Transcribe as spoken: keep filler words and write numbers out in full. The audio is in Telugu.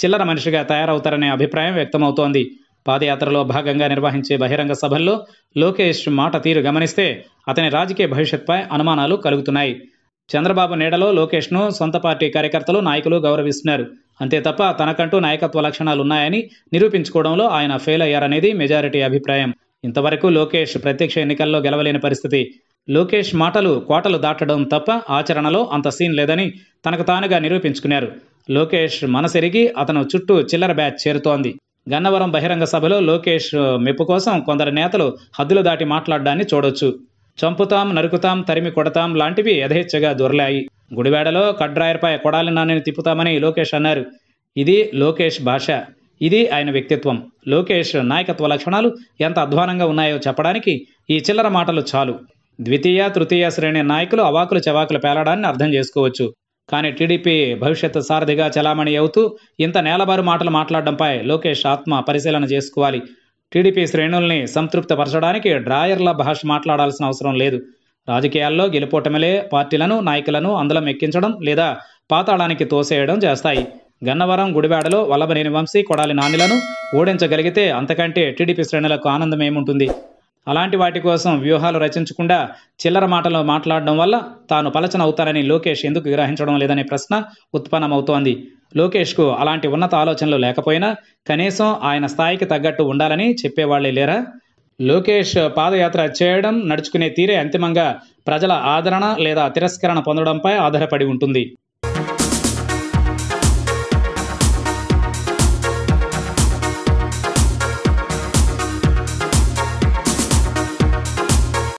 చిల్లర మనిషిగా తయారవుతారనే అభిప్రాయం వ్యక్తమవుతోంది. పాదయాత్రలో భాగంగా నిర్వహించే బహిరంగ సభల్లో లోకేష్ మాట తీరు గమనిస్తే అతని రాజకీయ భవిష్యత్తుపై అనుమానాలు కలుగుతున్నాయి. చంద్రబాబు నేడలో లోకేష్ను సొంత పార్టీ కార్యకర్తలు నాయకులు గౌరవిస్తున్నారు. అంతే తప్ప తనకంటూ నాయకత్వ లక్షణాలు ఉన్నాయని నిరూపించుకోవడంలో ఆయన ఫెయిల్ అయ్యారనేది మెజారిటీ అభిప్రాయం. ఇంతవరకు లోకేష్ ప్రత్యక్ష ఎన్నికల్లో గెలవలేని పరిస్థితి. లోకేష్ మాటలు కోటలు దాటడం తప్ప ఆచరణలో అంత సీన్ లేదని తనకు తానుగా నిరూపించుకున్నారు. లోకేష్ మనసెరిగి అతను చుట్టూ చిల్లర బ్యాచ్ చేరుతోంది. గన్నవరం బహిరంగ సభలో లోకేష్ మెప్పు కోసం కొందరు నేతలు హద్దులు దాటి మాట్లాడడాన్ని చూడొచ్చు. చంపుతాం, నరుకుతాం, తరిమి కొడతాం లాంటివి యథేచ్ఛగా దొరలాయి. గుడివాడలో కడ్రాయర్పై కొడాలి నానిని తిప్పుతామని లోకేష్ అన్నారు. ఇది లోకేష్ భాష, ఇది ఆయన వ్యక్తిత్వం. లోకేష్ నాయకత్వ లక్షణాలు ఎంత అధ్వానంగా ఉన్నాయో చెప్పడానికి ఈ చిల్లర మాటలు చాలు. ద్వితీయ తృతీయ శ్రేణి నాయకులు అవాకులు చవాకులు పేలడాన్ని అర్థం చేసుకోవచ్చు. కానీ టీడీపీ భవిష్యత్తు సారథిగా చలామణి అవుతూ ఇంత నేలబారు మాటలు మాట్లాడడంపై లోకేష్ ఆత్మ పరిశీలన చేసుకోవాలి. టీడీపీ శ్రేణుల్ని సంతృప్తిపరచడానికి డ్రాయర్ల భాష మాట్లాడాల్సిన అవసరం లేదు. రాజకీయాల్లో గెలుపోటమిలే పార్టీలను నాయకులను అందలం ఎక్కించడం లేదా పాతాళానికి తోసేయడం చేస్తాయి. గన్నవరం గుడివాడలో వల్లభనేని వంశీ కొడాలి నానిలను ఓడించగలిగితే అంతకంటే టీడీపీ శ్రేణులకు ఆనందం ఏముంటుంది? అలాంటి వాటి కోసం వ్యూహాలు రచించకుండా చిల్లర మాటలు మాట్లాడడం వల్ల తాను పలచన అవుతారని లోకేష్ ఎందుకు గ్రహించడం లేదనే ప్రశ్న ఉత్పన్నమవుతోంది. లోకేష్కు అలాంటి ఉన్నత ఆలోచనలు లేకపోయినా కనీసం ఆయన స్థాయికి తగ్గట్టు ఉండాలని చెప్పేవాళ్లే లేరా? లోకేష్ పాదయాత్ర చేయడం నడుచుకునే తీరే అంతిమంగా ప్రజల ఆదరణ లేదా తిరస్కరణ పొందడంపై ఆధారపడి ఉంటుంది.